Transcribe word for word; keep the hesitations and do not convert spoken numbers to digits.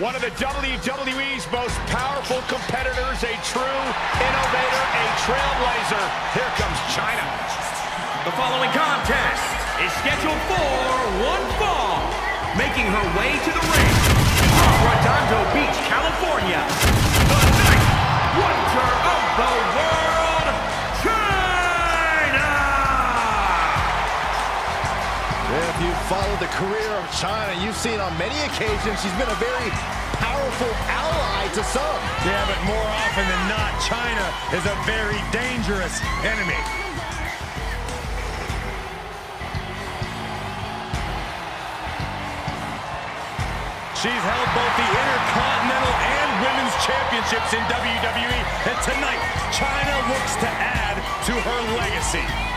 One of the W W E's most powerful competitors, a true innovator, a trailblazer. Here comes Chyna. The following contest is scheduled for one fall. Making her way to the ring from Redondo Beach, California, the ninth wonder of the world, Chyna! If you've followed the career of Chyna, you've seen on many occasions she's been a very powerful ally to some. Yeah, but more often than not, Chyna is a very dangerous enemy. She's held both the Intercontinental and Women's Championships in W W E, and tonight, Chyna looks to add to her legacy.